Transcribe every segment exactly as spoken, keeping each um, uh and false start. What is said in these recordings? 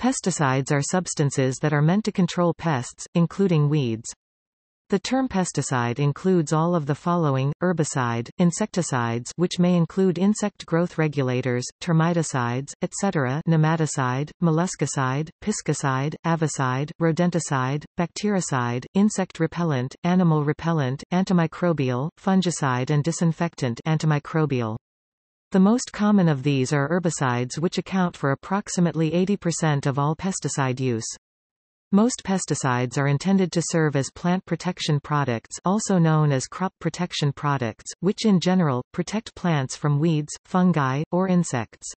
Pesticides are substances that are meant to control pests, including weeds. The term pesticide includes all of the following: herbicide, insecticides, which may include insect growth regulators, termiticides, et cetera, nematicide, molluscicide, piscicide, avicide, rodenticide, bactericide, insect repellent, animal repellent, antimicrobial, fungicide, and disinfectant antimicrobial. The most common of these are herbicides, which account for approximately eighty percent of all pesticide use. Most pesticides are intended to serve as plant protection products, also known as crop protection products, which in general, protect plants from weeds, fungi, or insects.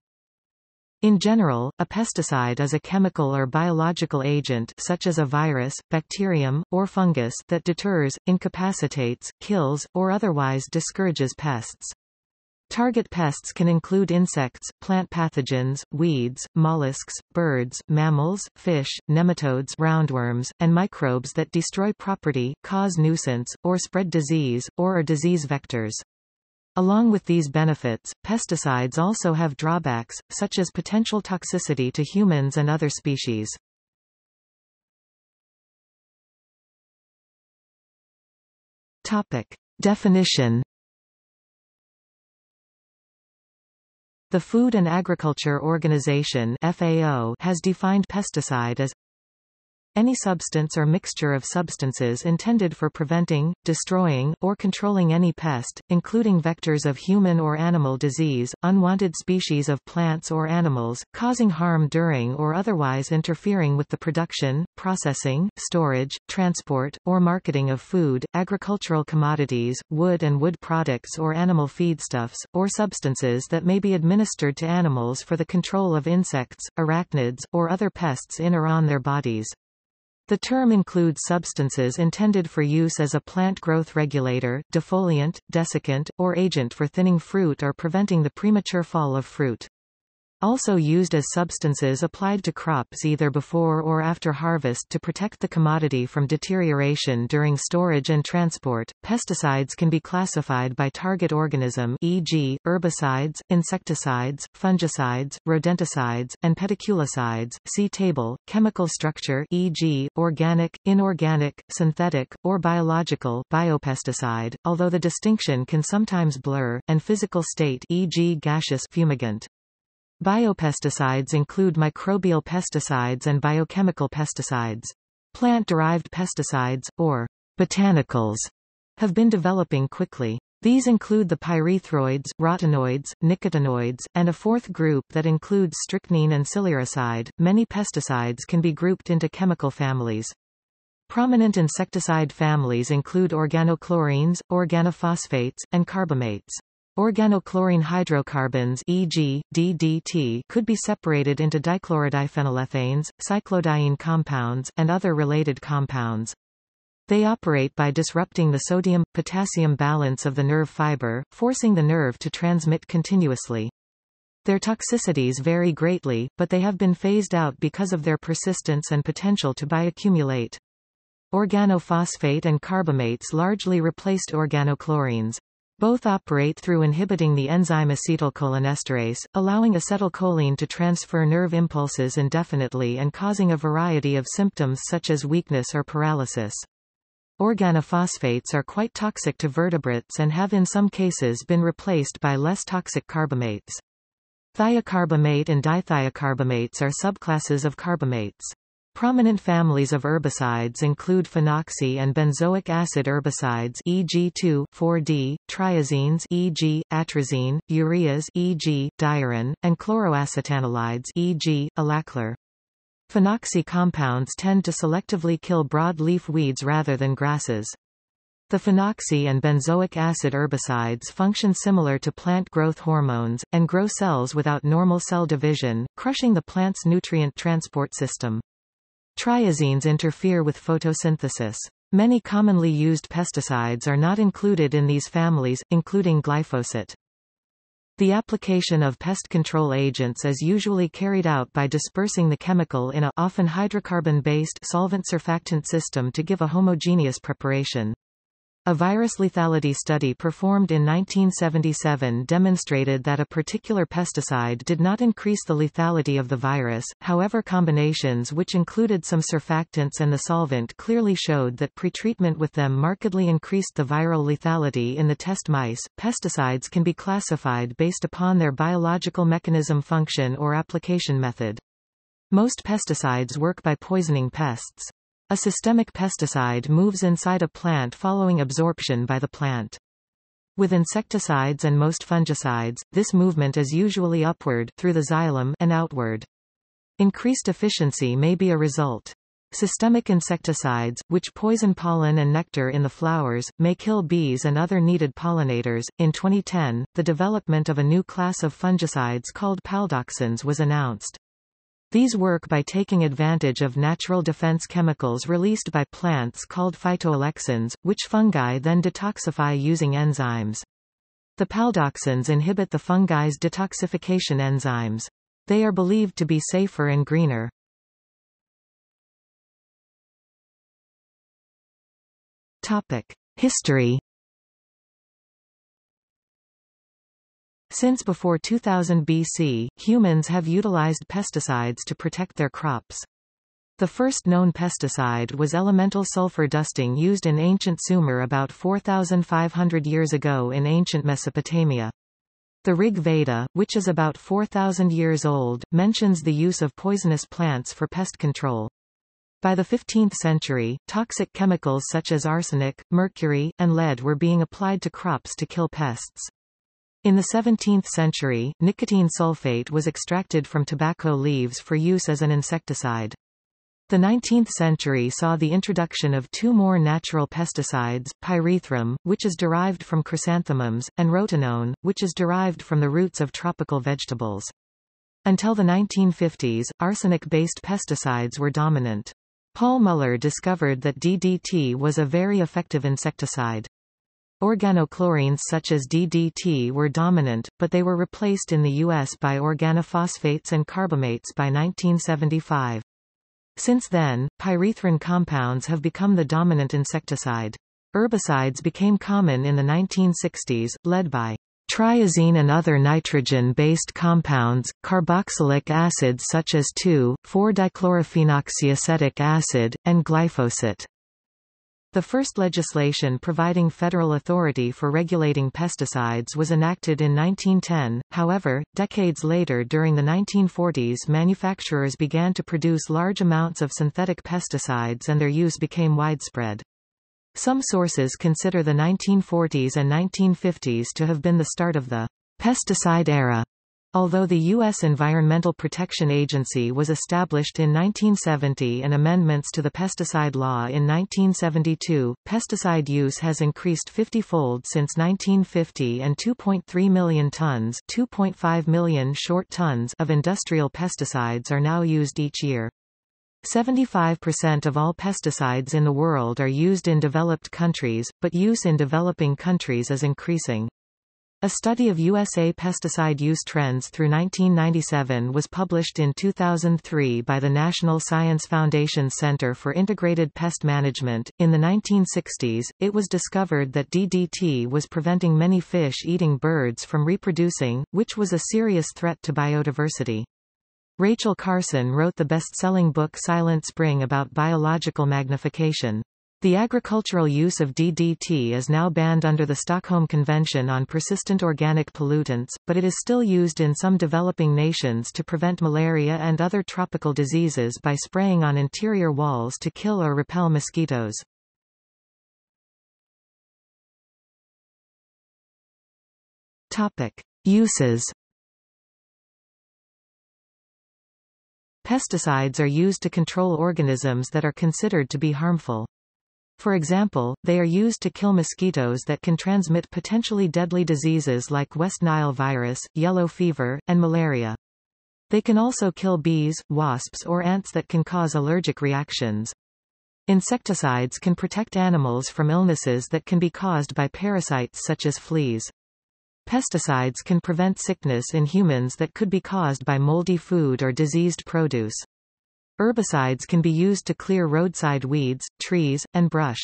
In general, a pesticide is a chemical or biological agent such as a virus, bacterium, or fungus that deters, incapacitates, kills, or otherwise discourages pests. Target pests can include insects, plant pathogens, weeds, mollusks, birds, mammals, fish, nematodes, roundworms, and microbes that destroy property, cause nuisance, or spread disease, or are disease vectors. Along with these benefits, pesticides also have drawbacks, such as potential toxicity to humans and other species. Topic. Definition. The Food and Agriculture Organization (F A O) has defined pesticide as any substance or mixture of substances intended for preventing, destroying, or controlling any pest, including vectors of human or animal disease, unwanted species of plants or animals, causing harm during or otherwise interfering with the production, processing, storage, transport, or marketing of food, agricultural commodities, wood and wood products or animal feedstuffs, or substances that may be administered to animals for the control of insects, arachnids, or other pests in or on their bodies. The term includes substances intended for use as a plant growth regulator, defoliant, desiccant, or agent for thinning fruit or preventing the premature fall of fruit. Also used as substances applied to crops either before or after harvest to protect the commodity from deterioration during storage and transport. Pesticides can be classified by target organism, for example, herbicides, insecticides, fungicides, rodenticides, and pediculicides. See table. Chemical structure, for example, organic, inorganic, synthetic, or biological, biopesticide, although the distinction can sometimes blur, and physical state, for example, gaseous, fumigant. Biopesticides include microbial pesticides and biochemical pesticides. Plant-derived pesticides, or botanicals, have been developing quickly. These include the pyrethroids, carotenoids, nicotinoids, and a fourth group that includes strychnine and silericide. Many pesticides can be grouped into chemical families. Prominent insecticide families include organochlorines, organophosphates, and carbamates. Organochlorine hydrocarbons, for example, D D T, could be separated into dichlorodiphenylethanes, cyclodiene compounds, and other related compounds. They operate by disrupting the sodium-potassium balance of the nerve fiber, forcing the nerve to transmit continuously. Their toxicities vary greatly, but they have been phased out because of their persistence and potential to bioaccumulate. Organophosphate and carbamates largely replaced organochlorines. Both operate through inhibiting the enzyme acetylcholinesterase, allowing acetylcholine to transfer nerve impulses indefinitely and causing a variety of symptoms such as weakness or paralysis. Organophosphates are quite toxic to vertebrates and have in some cases been replaced by less toxic carbamates. Thiocarbamate and dithiocarbamates are subclasses of carbamates. Prominent families of herbicides include phenoxy and benzoic acid herbicides, for example, two,four-D, triazines, for example, atrazine, ureas, for example, diurin, and chloroacetanolides, for example, alaclar. Phenoxy compounds tend to selectively kill broadleaf weeds rather than grasses. The phenoxy and benzoic acid herbicides function similar to plant growth hormones, and grow cells without normal cell division, crushing the plant's nutrient transport system. Triazines interfere with photosynthesis. Many commonly used pesticides are not included in these families, including glyphosate. The application of pest control agents is usually carried out by dispersing the chemical in a often hydrocarbon-based solvent surfactant system to give a homogeneous preparation. A virus lethality study performed in nineteen seventy-seven demonstrated that a particular pesticide did not increase the lethality of the virus, however combinations which included some surfactants and the solvent clearly showed that pretreatment with them markedly increased the viral lethality in the test mice. Pesticides can be classified based upon their biological mechanism, function, or application method. Most pesticides work by poisoning pests. A systemic pesticide moves inside a plant following absorption by the plant. With insecticides and most fungicides, this movement is usually upward, through the xylem, and outward. Increased efficiency may be a result. Systemic insecticides, which poison pollen and nectar in the flowers, may kill bees and other needed pollinators. In twenty ten, the development of a new class of fungicides called paldoxins was announced. These work by taking advantage of natural defense chemicals released by plants called phytoalexins, which fungi then detoxify using enzymes. The paldoxins inhibit the fungi's detoxification enzymes. They are believed to be safer and greener. Topic: History. Since before two thousand B C, humans have utilized pesticides to protect their crops. The first known pesticide was elemental sulfur dusting used in ancient Sumer about four thousand five hundred years ago in ancient Mesopotamia. The Rig Veda, which is about four thousand years old, mentions the use of poisonous plants for pest control. By the fifteenth century, toxic chemicals such as arsenic, mercury, and lead were being applied to crops to kill pests. In the seventeenth century, nicotine sulfate was extracted from tobacco leaves for use as an insecticide. The nineteenth century saw the introduction of two more natural pesticides, pyrethrum, which is derived from chrysanthemums, and rotenone, which is derived from the roots of tropical vegetables. Until the nineteen fifties, arsenic-based pesticides were dominant. Paul Muller discovered that D D T was a very effective insecticide. Organochlorines such as D D T were dominant, but they were replaced in the U S by organophosphates and carbamates by nineteen seventy-five. Since then, pyrethrin compounds have become the dominant insecticide. Herbicides became common in the nineteen sixties, led by triazine and other nitrogen-based compounds, carboxylic acids such as two,four-dichlorophenoxyacetic acid, and glyphosate. The first legislation providing federal authority for regulating pesticides was enacted in nineteen ten, however, decades later during the nineteen forties manufacturers began to produce large amounts of synthetic pesticides and their use became widespread. Some sources consider the nineteen forties and nineteen fifties to have been the start of the pesticide era, although the U S Environmental Protection Agency was established in nineteen seventy and amendments to the pesticide law in nineteen seventy-two, pesticide use has increased fifty-fold since nineteen fifty and two point three million tons, two point five million short tons of industrial pesticides are now used each year. seventy-five percent of all pesticides in the world are used in developed countries, but use in developing countries is increasing. A study of U S A pesticide use trends through nineteen ninety-seven was published in two thousand three by the National Science Foundation Center for Integrated Pest Management. In the nineteen sixties, it was discovered that D D T was preventing many fish-eating birds from reproducing, which was a serious threat to biodiversity. Rachel Carson wrote the best-selling book Silent Spring about biological magnification. The agricultural use of D D T is now banned under the Stockholm Convention on Persistent Organic Pollutants, but it is still used in some developing nations to prevent malaria and other tropical diseases by spraying on interior walls to kill or repel mosquitoes. Topic: Uses. Pesticides are used to control organisms that are considered to be harmful. For example, they are used to kill mosquitoes that can transmit potentially deadly diseases like West Nile virus, yellow fever, and malaria. They can also kill bees, wasps, or ants that can cause allergic reactions. Insecticides can protect animals from illnesses that can be caused by parasites such as fleas. Pesticides can prevent sickness in humans that could be caused by moldy food or diseased produce. Herbicides can be used to clear roadside weeds, trees, and brush.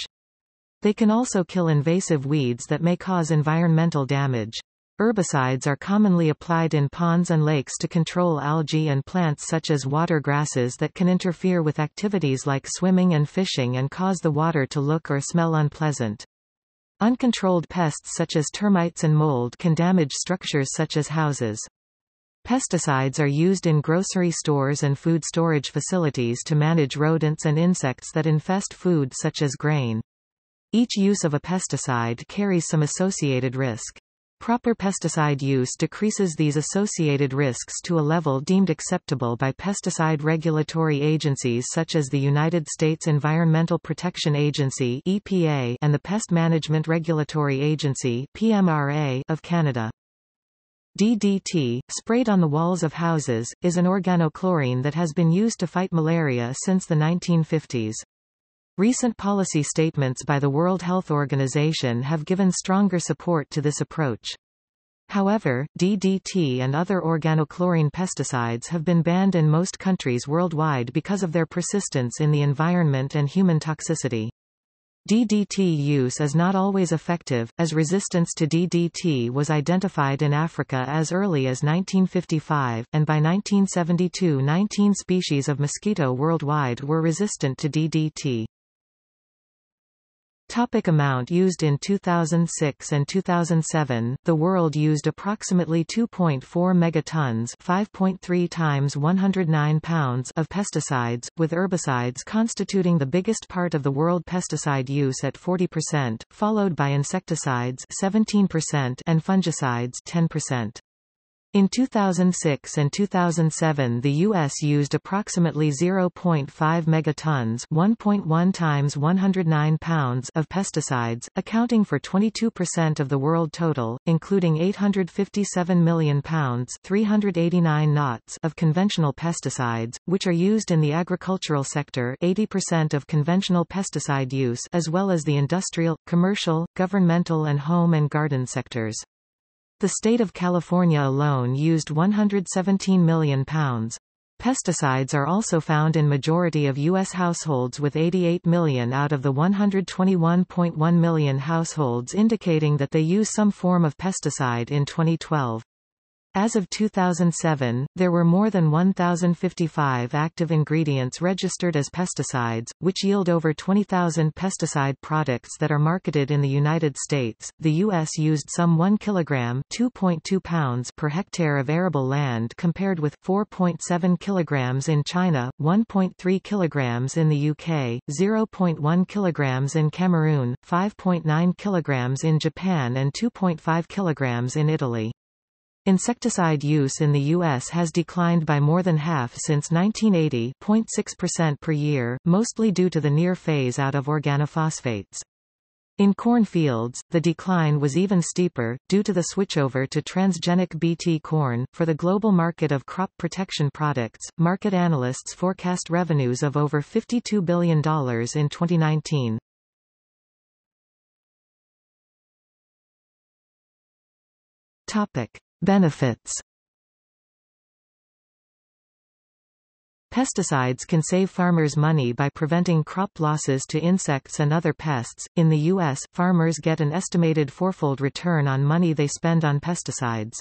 They can also kill invasive weeds that may cause environmental damage. Herbicides are commonly applied in ponds and lakes to control algae and plants such as water grasses that can interfere with activities like swimming and fishing and cause the water to look or smell unpleasant. Uncontrolled pests such as termites and mold can damage structures such as houses. Pesticides are used in grocery stores and food storage facilities to manage rodents and insects that infest food such as grain. Each use of a pesticide carries some associated risk. Proper pesticide use decreases these associated risks to a level deemed acceptable by pesticide regulatory agencies such as the United States Environmental Protection Agency (E P A) and the Pest Management Regulatory Agency (P M R A) of Canada. D D T, sprayed on the walls of houses, is an organochlorine that has been used to fight malaria since the nineteen fifties. Recent policy statements by the World Health Organization have given stronger support to this approach. However, D D T and other organochlorine pesticides have been banned in most countries worldwide because of their persistence in the environment and human toxicity. D D T use is not always effective, as resistance to D D T was identified in Africa as early as nineteen fifty-five, and by nineteen seventy-two nineteen species of mosquito worldwide were resistant to D D T. Topic amount used. In two thousand six and two thousand seven, the world used approximately two point four megatons (five point three times one hundred nine pounds) of pesticides, with herbicides constituting the biggest part of the world pesticide use at forty percent, followed by insecticides seventeen percent and fungicides ten percent. In two thousand six and two thousand seven, the U S used approximately zero point five megatons (one point one times one hundred nine pounds) of pesticides, accounting for twenty-two percent of the world total, including eight hundred fifty-seven million pounds (three hundred eighty-nine knots) of conventional pesticides, which are used in the agricultural sector, eighty percent of conventional pesticide use, as well as the industrial, commercial, governmental, and home and garden sectors. The state of California alone used one hundred seventeen million pounds. Pesticides are also found in majority of U S households, with eighty-eight million out of the one hundred twenty-one point one million households indicating that they use some form of pesticide in twenty twelve. As of two thousand seven, there were more than one thousand fifty-five active ingredients registered as pesticides, which yield over twenty thousand pesticide products that are marketed in the United States. The U S used some one kilogram (two point two pounds) per hectare of arable land, compared with four point seven kilograms in China, one point three kilograms in the U K, zero point one kilograms in Cameroon, five point nine kilograms in Japan, and two point five kilograms in Italy. Insecticide use in the U S has declined by more than half since nineteen eighty, zero point six percent per year, mostly due to the near phase out of organophosphates. In cornfields, the decline was even steeper, due to the switchover to transgenic B T corn. For the global market of crop protection products, market analysts forecast revenues of over fifty-two billion dollars in twenty nineteen. Benefits. Pesticides can save farmers money by preventing crop losses to insects and other pests. In the U S, farmers get an estimated fourfold return on money they spend on pesticides.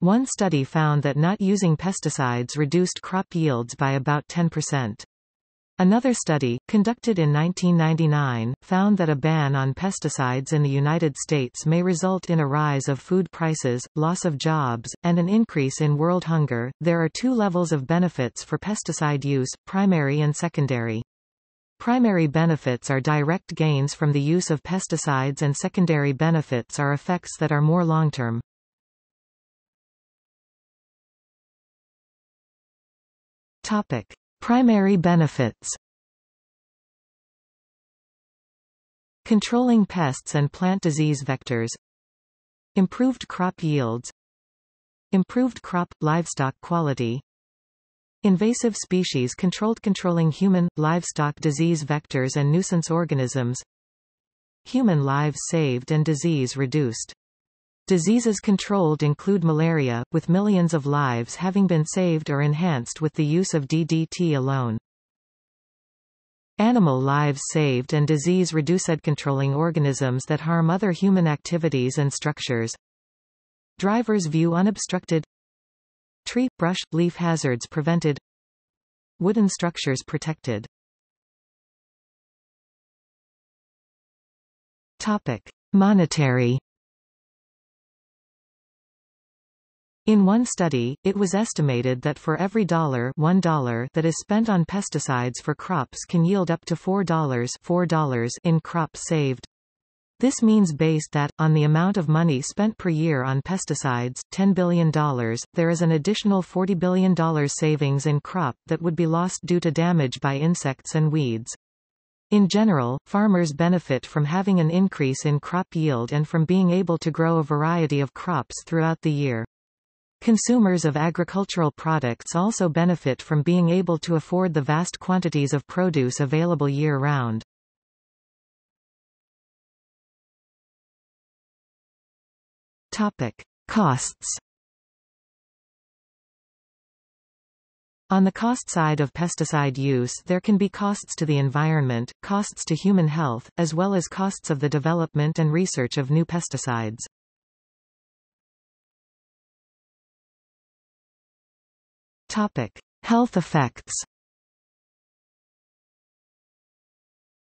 One study found that not using pesticides reduced crop yields by about ten percent. Another study, conducted in nineteen ninety-nine, found that a ban on pesticides in the United States may result in a rise of food prices, loss of jobs, and an increase in world hunger. There are two levels of benefits for pesticide use, primary and secondary. Primary benefits are direct gains from the use of pesticides, and secondary benefits are effects that are more long-term. Topic: Primary benefits. Controlling pests and plant disease vectors, improved crop yields, improved crop livestock quality, invasive species controlled. Controlling human livestock disease vectors and nuisance organisms, human lives saved and disease reduced. Diseases controlled include malaria, with millions of lives having been saved or enhanced with the use of D D T alone. Animal lives saved and disease reduced. Controlling organisms that harm other human activities and structures. Driver's view unobstructed. Tree, brush, leaf hazards prevented. Wooden structures protected. Topic: Monetary. In one study, it was estimated that for every dollar one dollar that is spent on pesticides for crops can yield up to four dollars, four dollars in crop saved. This means based that, on the amount of money spent per year on pesticides, ten billion dollars, there is an additional forty billion dollars savings in crop that would be lost due to damage by insects and weeds. In general, farmers benefit from having an increase in crop yield and from being able to grow a variety of crops throughout the year. Consumers of agricultural products also benefit from being able to afford the vast quantities of produce available year-round. Topic: Costs. On the cost side of pesticide use, there can be costs to the environment, costs to human health, as well as costs of the development and research of new pesticides. Topic: Health effects.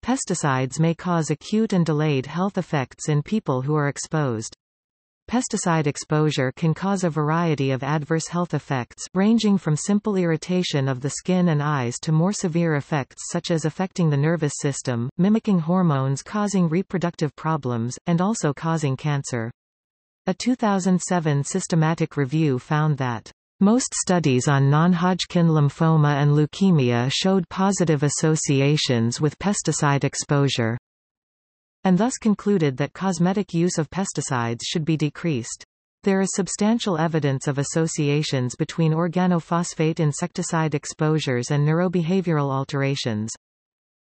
Pesticides may cause acute and delayed health effects in people who are exposed. Pesticide exposure can cause a variety of adverse health effects, ranging from simple irritation of the skin and eyes to more severe effects such as affecting the nervous system, mimicking hormones causing reproductive problems, and also causing cancer. A two thousand seven systematic review found that most studies on non-Hodgkin lymphoma and leukemia showed positive associations with pesticide exposure, and thus concluded that cosmetic use of pesticides should be decreased. There is substantial evidence of associations between organophosphate insecticide exposures and neurobehavioral alterations.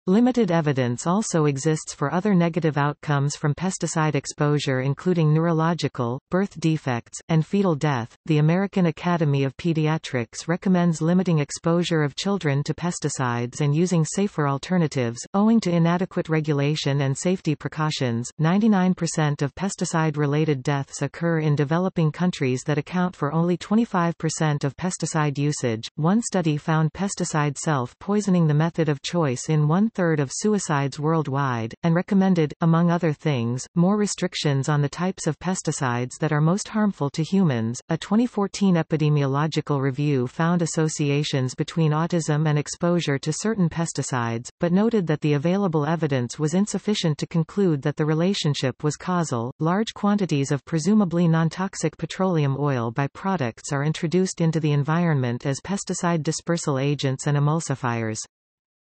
Limited evidence also exists for other negative outcomes from pesticide exposure, including neurological, birth defects, and fetal death. The American Academy of Pediatrics recommends limiting exposure of children to pesticides and using safer alternatives. Owing to inadequate regulation and safety precautions, ninety-nine percent of pesticide-related deaths occur in developing countries that account for only twenty-five percent of pesticide usage. One study found pesticide self-poisoning the method of choice in one third of suicides worldwide, and recommended, among other things, more restrictions on the types of pesticides that are most harmful to humans. A twenty fourteen epidemiological review found associations between autism and exposure to certain pesticides, but noted that the available evidence was insufficient to conclude that the relationship was causal. Large quantities of presumably non-toxic petroleum oil byproducts are introduced into the environment as pesticide dispersal agents and emulsifiers.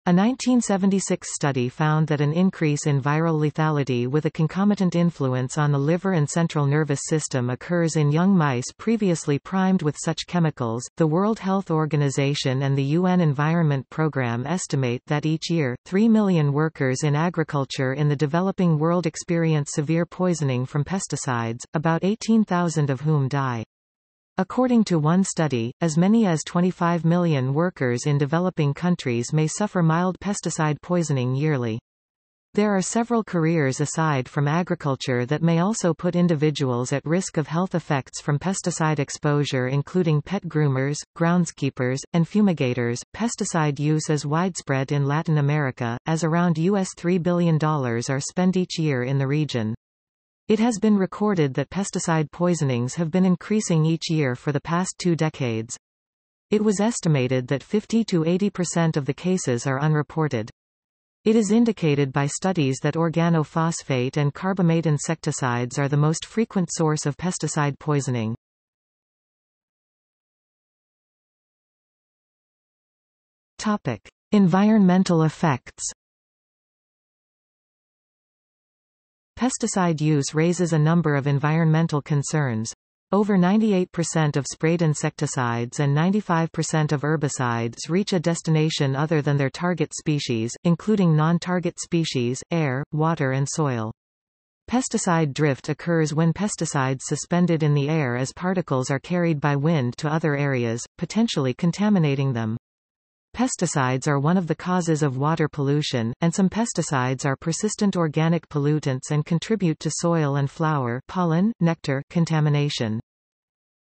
A nineteen seventy-six study found that an increase in viral lethality with a concomitant influence on the liver and central nervous system occurs in young mice previously primed with such chemicals. The World Health Organization and the U N Environment Programme estimate that each year, three million workers in agriculture in the developing world experience severe poisoning from pesticides, about eighteen thousand of whom die. According to one study, as many as twenty-five million workers in developing countries may suffer mild pesticide poisoning yearly. There are several careers aside from agriculture that may also put individuals at risk of health effects from pesticide exposure, including pet groomers, groundskeepers, and fumigators. Pesticide use is widespread in Latin America, as around U S three billion dollars are spent each year in the region. It has been recorded that pesticide poisonings have been increasing each year for the past two decades. It was estimated that fifty to eighty percent of the cases are unreported. It is indicated by studies that organophosphate and carbamate insecticides are the most frequent source of pesticide poisoning. Topic: Environmental effects. Pesticide use raises a number of environmental concerns. Over ninety-eight percent of sprayed insecticides and ninety-five percent of herbicides reach a destination other than their target species, including non-target species, air, water and soil. Pesticide drift occurs when pesticides suspended in the air as particles are carried by wind to other areas, potentially contaminating them. Pesticides are one of the causes of water pollution, and some pesticides are persistent organic pollutants and contribute to soil and flower pollen, nectar contamination.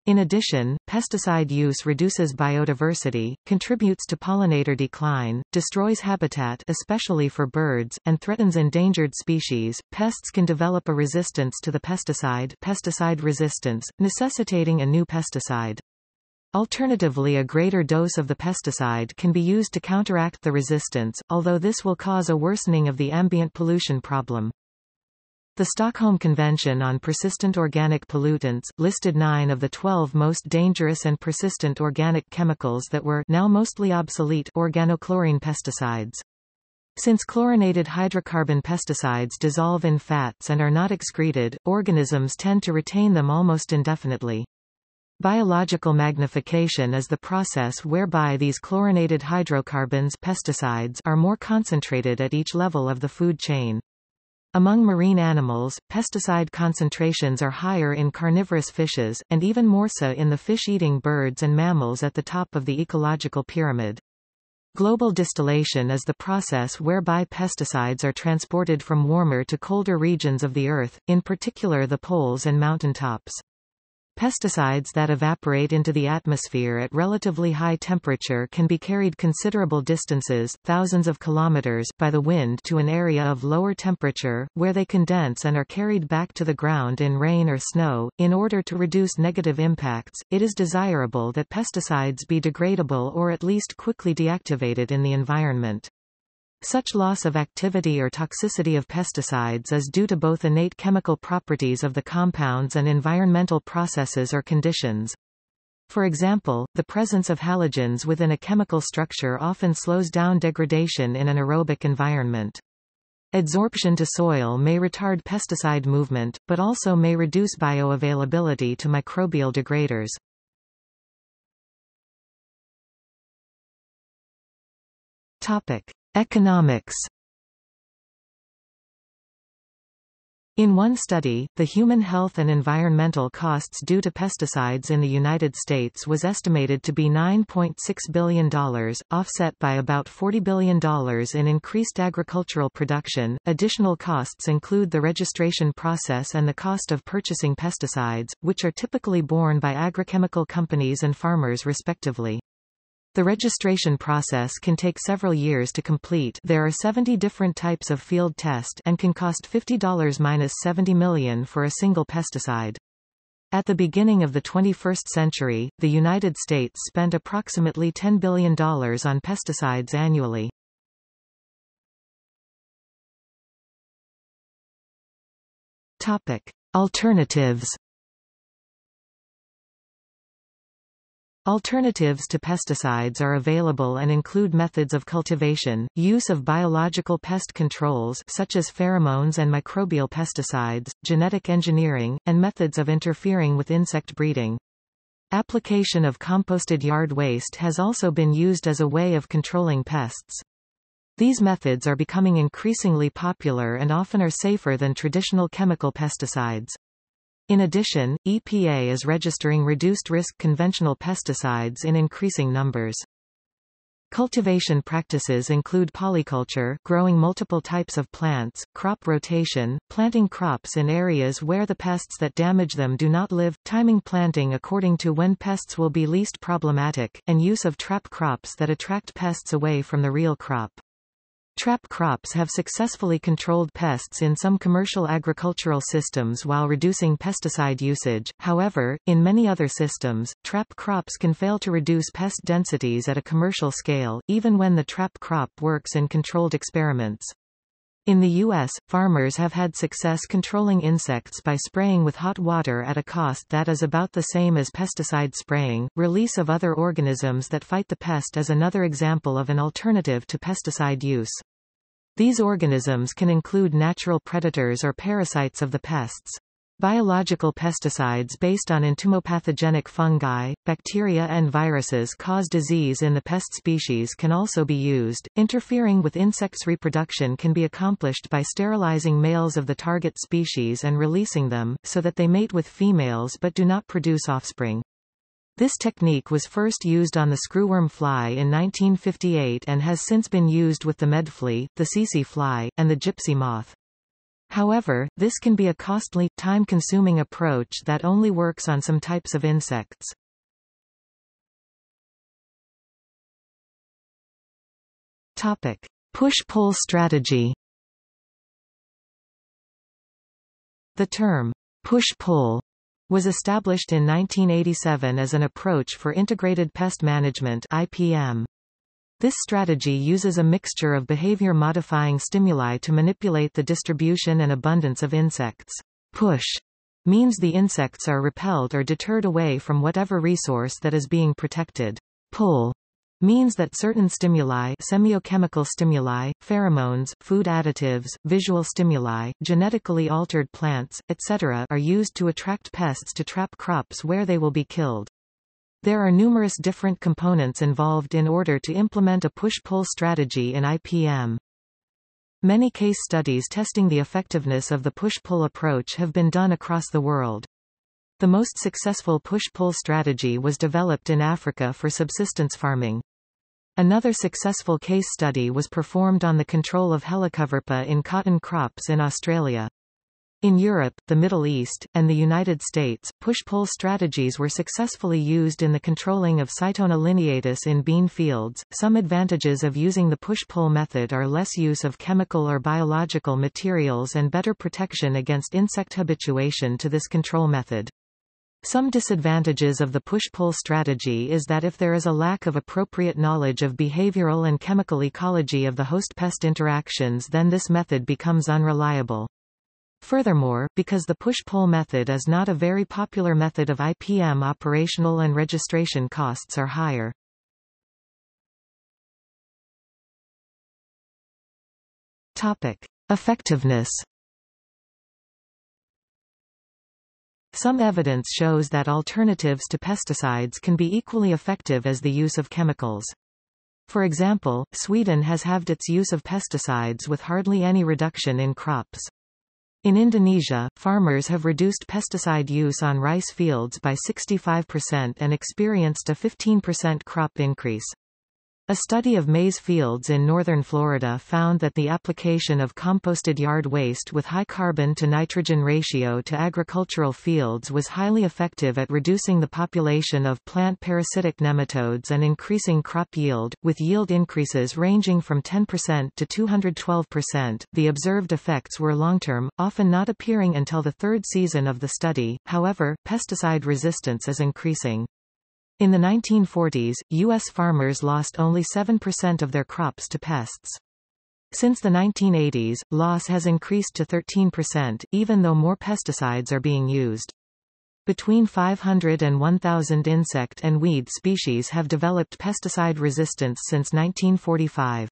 In addition, pesticide use reduces biodiversity, contributes to pollinator decline, destroys habitat especially for birds, and threatens endangered species. Pests can develop a resistance to the pesticide, pesticide resistance, necessitating a new pesticide. Alternatively, a greater dose of the pesticide can be used to counteract the resistance, although this will cause a worsening of the ambient pollution problem. The Stockholm Convention on Persistent Organic Pollutants listed nine of the twelve most dangerous and persistent organic chemicals that were now mostly obsolete organochlorine pesticides. Since chlorinated hydrocarbon pesticides dissolve in fats and are not excreted, organisms tend to retain them almost indefinitely. Biological magnification is the process whereby these chlorinated hydrocarbons pesticides are more concentrated at each level of the food chain. Among marine animals, pesticide concentrations are higher in carnivorous fishes, and even more so in the fish-eating birds and mammals at the top of the ecological pyramid. Global distillation is the process whereby pesticides are transported from warmer to colder regions of the Earth, in particular the poles and mountaintops. Pesticides that evaporate into the atmosphere at relatively high temperature can be carried considerable distances, thousands of kilometers, by the wind to an area of lower temperature, where they condense and are carried back to the ground in rain or snow. In order to reduce negative impacts, it is desirable that pesticides be degradable or at least quickly deactivated in the environment. Such loss of activity or toxicity of pesticides is due to both innate chemical properties of the compounds and environmental processes or conditions. For example, the presence of halogens within a chemical structure often slows down degradation in an aerobic environment. Adsorption to soil may retard pesticide movement, but also may reduce bioavailability to microbial degraders. Topic: Economics. In one study, the human health and environmental costs due to pesticides in the United States was estimated to be nine point six billion dollars, offset by about forty billion dollars in increased agricultural production. Additional costs include the registration process and the cost of purchasing pesticides, which are typically borne by agrochemical companies and farmers respectively. The registration process can take several years to complete. There are seventy different types of field test and can cost fifty to seventy million dollars for a single pesticide. At the beginning of the twenty-first century, the United States spent approximately ten billion dollars on pesticides annually. Topic: Alternatives. Alternatives to pesticides are available and include methods of cultivation, use of biological pest controls such as pheromones and microbial pesticides, genetic engineering, and methods of interfering with insect breeding. Application of composted yard waste has also been used as a way of controlling pests. These methods are becoming increasingly popular and often are safer than traditional chemical pesticides. In addition, E P A is registering reduced-risk conventional pesticides in increasing numbers. Cultivation practices include polyculture, growing multiple types of plants, crop rotation, planting crops in areas where the pests that damage them do not live, timing planting according to when pests will be least problematic, and use of trap crops that attract pests away from the real crop. Trap crops have successfully controlled pests in some commercial agricultural systems while reducing pesticide usage. However, in many other systems, trap crops can fail to reduce pest densities at a commercial scale, even when the trap crop works in controlled experiments. In the U S, farmers have had success controlling insects by spraying with hot water at a cost that is about the same as pesticide spraying. Release of other organisms that fight the pest is another example of an alternative to pesticide use. These organisms can include natural predators or parasites of the pests. Biological pesticides based on entomopathogenic fungi, bacteria and viruses cause disease in the pest species can also be used. Interfering with insects' reproduction can be accomplished by sterilizing males of the target species and releasing them, so that they mate with females but do not produce offspring. This technique was first used on the screwworm fly in nineteen fifty-eight and has since been used with the medfly, the tsetse fly, and the gypsy moth. However, this can be a costly, time-consuming approach that only works on some types of insects. Topic: Push-pull strategy. The term push-pull was established in nineteen eighty-seven as an approach for integrated pest management I P M. This strategy uses a mixture of behavior-modifying stimuli to manipulate the distribution and abundance of insects. Push means the insects are repelled or deterred away from whatever resource that is being protected. Pull means that certain stimuli, semiochemical stimuli, pheromones, food additives, visual stimuli, genetically altered plants, et cetera are used to attract pests to trap crops where they will be killed. There are numerous different components involved in order to implement a push-pull strategy in I P M. Many case studies testing the effectiveness of the push-pull approach have been done across the world. The most successful push-pull strategy was developed in Africa for subsistence farming. Another successful case study was performed on the control of helicoverpa in cotton crops in Australia. In Europe, the Middle East, and the United States, push-pull strategies were successfully used in the controlling of Cytona lineatus in bean fields. Some advantages of using the push-pull method are less use of chemical or biological materials and better protection against insect habituation to this control method. Some disadvantages of the push-pull strategy is that if there is a lack of appropriate knowledge of behavioral and chemical ecology of the host-pest interactions, then this method becomes unreliable. Furthermore, because the push-pull method is not a very popular method of I P M, operational and registration costs are higher. Topic: Effectiveness. Some evidence shows that alternatives to pesticides can be equally effective as the use of chemicals. For example, Sweden has halved its use of pesticides with hardly any reduction in crops. In Indonesia, farmers have reduced pesticide use on rice fields by sixty-five percent and experienced a fifteen percent crop increase. A study of maize fields in northern Florida found that the application of composted yard waste with high carbon-to-nitrogen ratio to agricultural fields was highly effective at reducing the population of plant parasitic nematodes and increasing crop yield, with yield increases ranging from ten percent to two hundred twelve percent. The observed effects were long-term, often not appearing until the third season of the study. However, pesticide resistance is increasing. In the nineteen forties, U S farmers lost only seven percent of their crops to pests. Since the nineteen eighties, loss has increased to thirteen percent, even though more pesticides are being used. Between five hundred and one thousand insect and weed species have developed pesticide resistance since nineteen forty-five.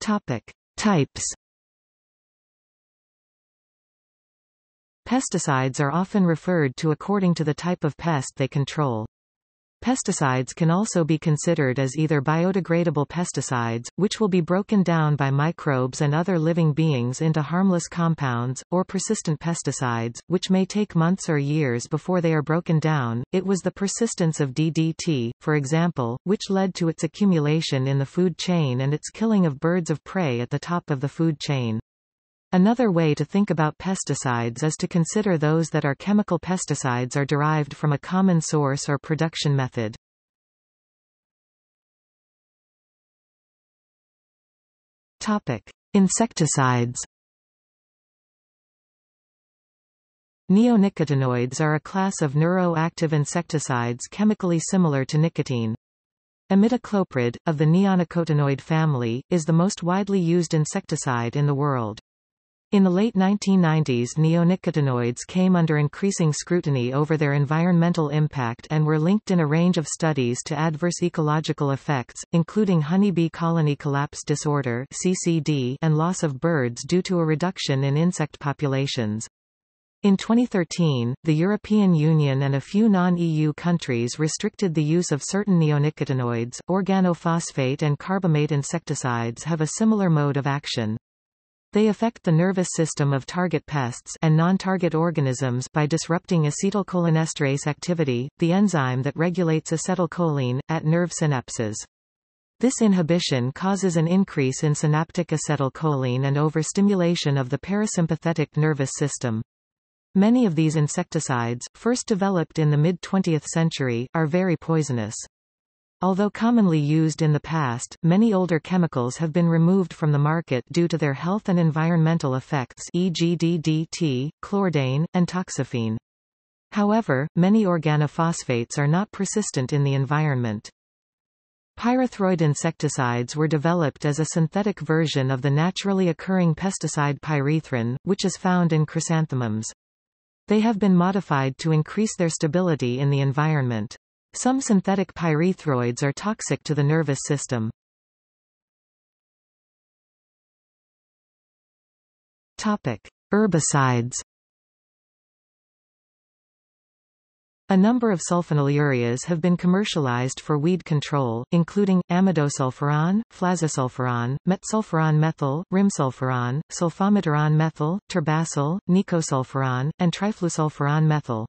Topic: Types. Pesticides are often referred to according to the type of pest they control. Pesticides can also be considered as either biodegradable pesticides, which will be broken down by microbes and other living beings into harmless compounds, or persistent pesticides, which may take months or years before they are broken down. It was the persistence of D D T, for example, which led to its accumulation in the food chain and its killing of birds of prey at the top of the food chain. Another way to think about pesticides is to consider those that are chemical pesticides are derived from a common source or production method. Topic: Insecticides. Neonicotinoids are a class of neuroactive insecticides chemically similar to nicotine. Imidacloprid, of the neonicotinoid family, is the most widely used insecticide in the world. In the late nineteen nineties, neonicotinoids came under increasing scrutiny over their environmental impact and were linked in a range of studies to adverse ecological effects, including honeybee colony collapse disorder (C C D) and loss of birds due to a reduction in insect populations. In twenty thirteen, the European Union and a few non-E U countries restricted the use of certain neonicotinoids. Organophosphate and carbamate insecticides have a similar mode of action. They affect the nervous system of target pests and non-target organisms by disrupting acetylcholinesterase activity, the enzyme that regulates acetylcholine, at nerve synapses. This inhibition causes an increase in synaptic acetylcholine and overstimulation of the parasympathetic nervous system. Many of these insecticides, first developed in the mid-twentieth century, are very poisonous. Although commonly used in the past, many older chemicals have been removed from the market due to their health and environmental effects, for example D D T, chlordane, and toxaphene. However, many organophosphates are not persistent in the environment. Pyrethroid insecticides were developed as a synthetic version of the naturally occurring pesticide pyrethrin, which is found in chrysanthemums. They have been modified to increase their stability in the environment. Some synthetic pyrethroids are toxic to the nervous system. Topic: Herbicides. A number of sulfonylureas have been commercialized for weed control, including amidosulfuron, flazosulfuron, metsulfuron methyl, rimsulfuron, sulfamatoran methyl, turbacyl, nicosulfuron, and triflusulfuron methyl.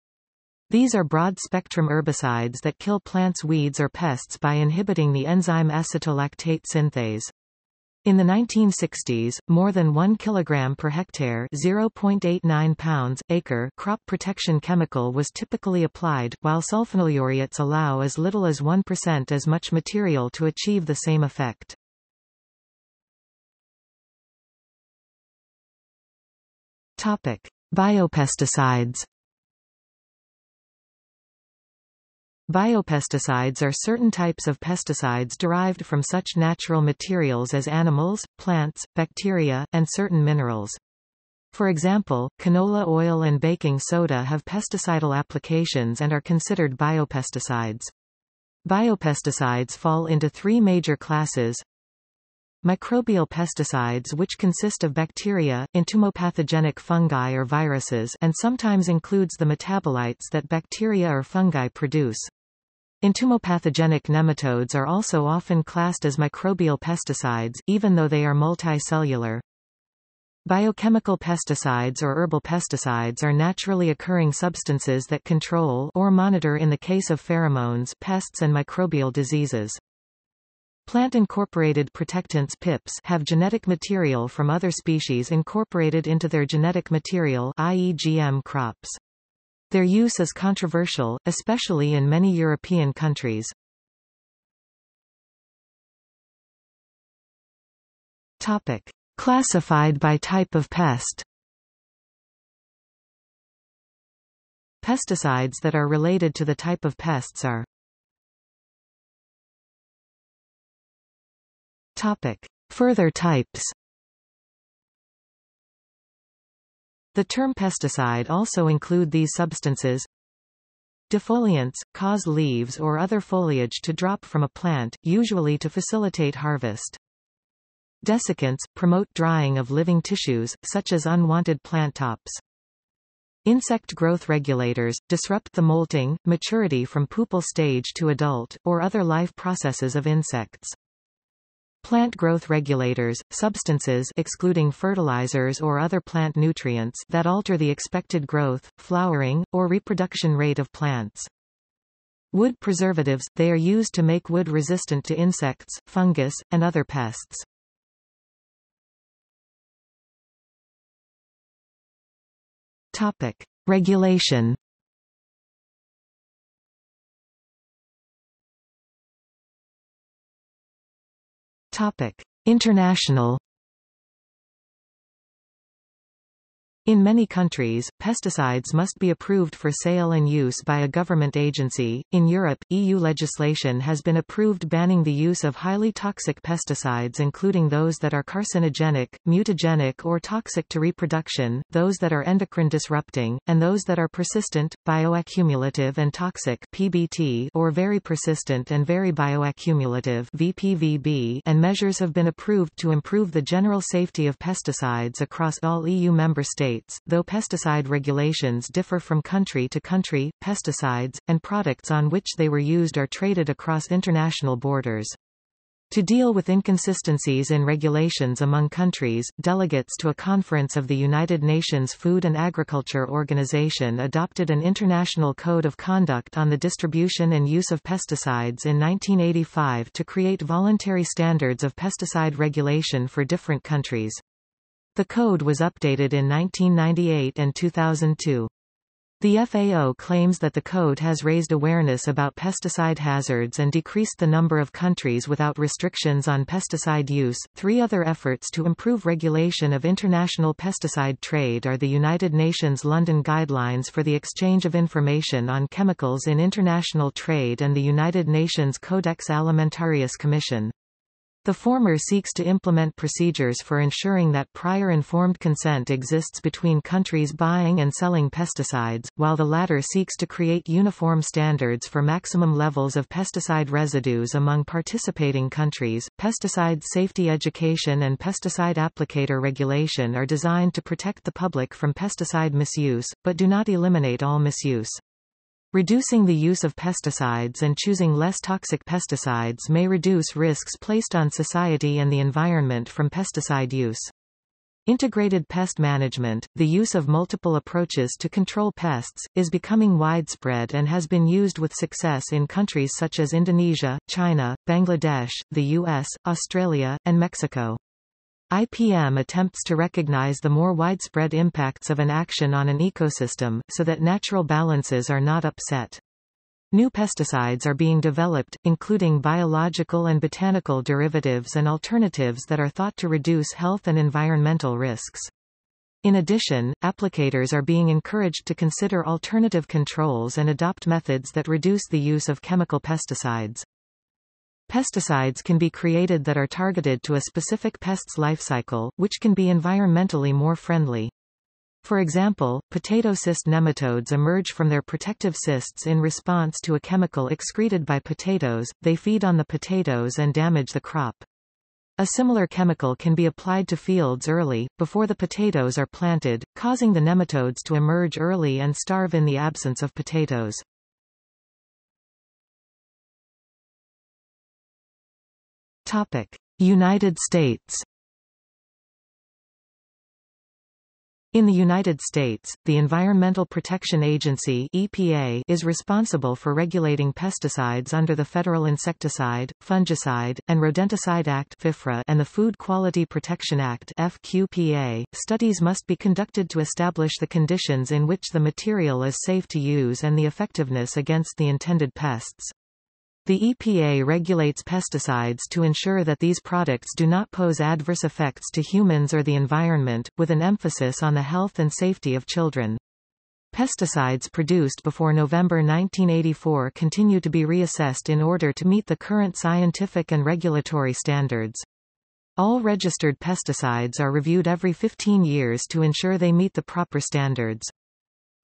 These are broad-spectrum herbicides that kill plants, weeds or pests by inhibiting the enzyme acetolactate synthase. In the nineteen sixties, more than one kilogram per hectare zero point eight nine pounds, acre crop protection chemical was typically applied, while sulfonylureas allow as little as one percent as much material to achieve the same effect. Biopesticides. Biopesticides are certain types of pesticides derived from such natural materials as animals, plants, bacteria, and certain minerals. For example, canola oil and baking soda have pesticidal applications and are considered biopesticides. Biopesticides fall into three major classes. Microbial pesticides, which consist of bacteria, entomopathogenic fungi or viruses, and sometimes includes the metabolites that bacteria or fungi produce. Entomopathogenic nematodes are also often classed as microbial pesticides, even though they are multicellular. Biochemical pesticides or herbal pesticides are naturally occurring substances that control or monitor, in the case of pheromones, pests and microbial diseases. Plant-incorporated protectants (P I Ps) have genetic material from other species incorporated into their genetic material, that is G M crops. Their use is controversial, especially in many European countries. Topic: Classified by type of pest. Pesticides that are related to the type of pests are. Topic: Further types. The term pesticide also include these substances: defoliants, cause leaves or other foliage to drop from a plant, usually to facilitate harvest. Desiccants, promote drying of living tissues, such as unwanted plant tops. Insect growth regulators, disrupt the molting, maturity from pupal stage to adult, or other life processes of insects. Plant growth regulators, substances excluding fertilizers or other plant nutrients that alter the expected growth, flowering, or reproduction rate of plants. Wood preservatives, they are used to make wood resistant to insects, fungus, and other pests. Topic: Regulation. Topic: International. In many countries, pesticides must be approved for sale and use by a government agency. In Europe, E U legislation has been approved banning the use of highly toxic pesticides, including those that are carcinogenic, mutagenic, or toxic to reproduction, those that are endocrine disrupting, and those that are persistent, bioaccumulative and toxic (P B T) or very persistent and very bioaccumulative (V P V B), and measures have been approved to improve the general safety of pesticides across all E U member states. Though pesticide regulations differ from country to country, pesticides, and products on which they were used are traded across international borders. To deal with inconsistencies in regulations among countries, delegates to a conference of the United Nations Food and Agriculture Organization adopted an international code of conduct on the distribution and use of pesticides in nineteen eighty-five to create voluntary standards of pesticide regulation for different countries. The code was updated in nineteen ninety-eight and two thousand two. The F A O claims that the code has raised awareness about pesticide hazards and decreased the number of countries without restrictions on pesticide use. Three other efforts to improve regulation of international pesticide trade are the United Nations London Guidelines for the Exchange of Information on Chemicals in International Trade and the United Nations Codex Alimentarius Commission. The former seeks to implement procedures for ensuring that prior informed consent exists between countries buying and selling pesticides, while the latter seeks to create uniform standards for maximum levels of pesticide residues among participating countries. Pesticide safety education and pesticide applicator regulation are designed to protect the public from pesticide misuse, but do not eliminate all misuse. Reducing the use of pesticides and choosing less toxic pesticides may reduce risks placed on society and the environment from pesticide use. Integrated pest management, the use of multiple approaches to control pests, is becoming widespread and has been used with success in countries such as Indonesia, China, Bangladesh, the U S, Australia, and Mexico. I P M attempts to recognize the more widespread impacts of an action on an ecosystem, so that natural balances are not upset. New pesticides are being developed, including biological and botanical derivatives and alternatives that are thought to reduce health and environmental risks. In addition, applicators are being encouraged to consider alternative controls and adopt methods that reduce the use of chemical pesticides. Pesticides can be created that are targeted to a specific pest's life cycle, which can be environmentally more friendly. For example, potato cyst nematodes emerge from their protective cysts in response to a chemical excreted by potatoes. They feed on the potatoes and damage the crop. A similar chemical can be applied to fields early, before the potatoes are planted, causing the nematodes to emerge early and starve in the absence of potatoes. United States. In the United States, the Environmental Protection Agency (E P A) is responsible for regulating pesticides under the Federal Insecticide, Fungicide, and Rodenticide Act (FIFRA) and the Food Quality Protection Act (F Q P A). Studies must be conducted to establish the conditions in which the material is safe to use and the effectiveness against the intended pests. The E P A regulates pesticides to ensure that these products do not pose adverse effects to humans or the environment, with an emphasis on the health and safety of children. Pesticides produced before November nineteen eighty-four continue to be reassessed in order to meet the current scientific and regulatory standards. All registered pesticides are reviewed every fifteen years to ensure they meet the proper standards.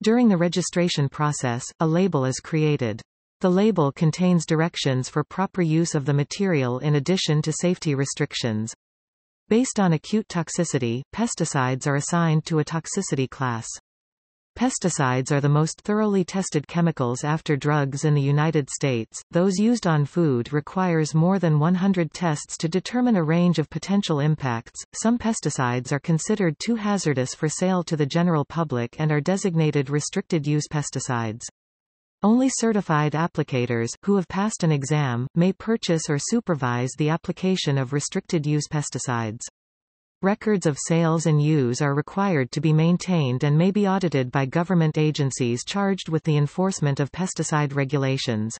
During the registration process, a label is created. The label contains directions for proper use of the material in addition to safety restrictions. Based on acute toxicity, pesticides are assigned to a toxicity class. Pesticides are the most thoroughly tested chemicals after drugs in the United States. Those used on food requires more than one hundred tests to determine a range of potential impacts. Some pesticides are considered too hazardous for sale to the general public and are designated restricted-use pesticides. Only certified applicators, who have passed an exam, may purchase or supervise the application of restricted-use pesticides. Records of sales and use are required to be maintained and may be audited by government agencies charged with the enforcement of pesticide regulations.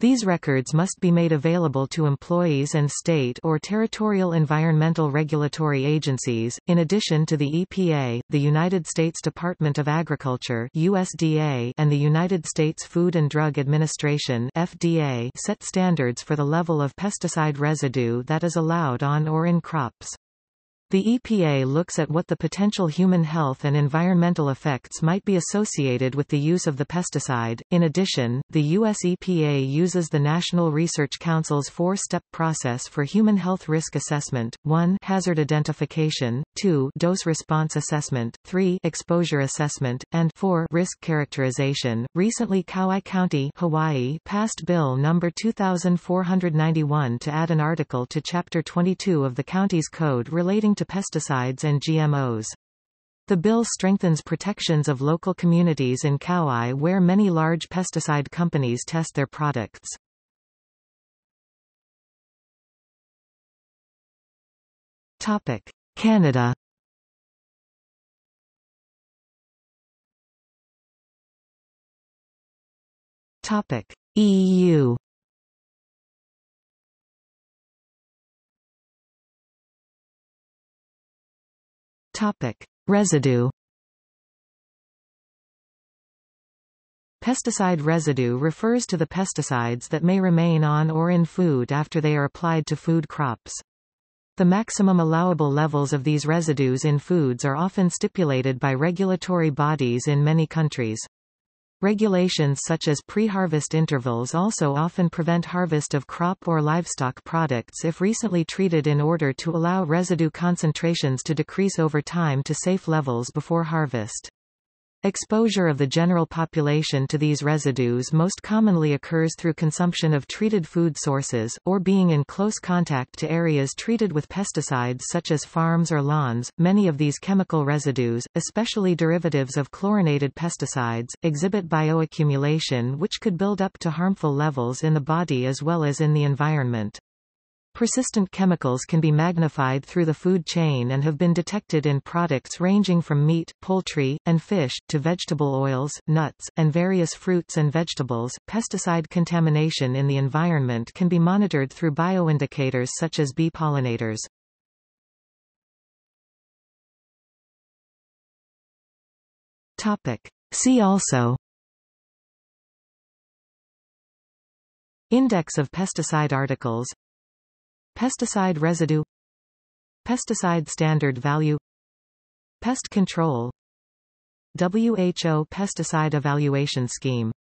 These records must be made available to employees and state or territorial environmental regulatory agencies. In addition to the E P A, the United States Department of Agriculture (U S D A) and the United States Food and Drug Administration (F D A) set standards for the level of pesticide residue that is allowed on or in crops. The E P A looks at what the potential human health and environmental effects might be associated with the use of the pesticide. In addition, the U S E P A uses the National Research Council's four-step process for human health risk assessment: one hazard identification, two dose response assessment, three exposure assessment, and four risk characterization. Recently, Kauai County, Hawaii, passed Bill number two thousand four hundred ninety-one to add an article to Chapter twenty-two of the county's code relating to to pesticides and G M Os. The bill strengthens protections of local communities in Kauai where many large pesticide companies test their products. Topic: Canada. Topic: E U. Topic: Residue. Pesticide residue refers to the pesticides that may remain on or in food after they are applied to food crops. The maximum allowable levels of these residues in foods are often stipulated by regulatory bodies in many countries. Regulations such as pre-harvest intervals also often prevent harvest of crop or livestock products if recently treated in order to allow residue concentrations to decrease over time to safe levels before harvest. Exposure of the general population to these residues most commonly occurs through consumption of treated food sources, or being in close contact to areas treated with pesticides such as farms or lawns. Many of these chemical residues, especially derivatives of chlorinated pesticides, exhibit bioaccumulation which could build up to harmful levels in the body as well as in the environment. Persistent chemicals can be magnified through the food chain and have been detected in products ranging from meat, poultry, and fish, to vegetable oils, nuts, and various fruits and vegetables. Pesticide contamination in the environment can be monitored through bioindicators such as bee pollinators. Topic: See also: Index of pesticide articles, pesticide residue, pesticide standard value, pest control, W H O pesticide evaluation scheme.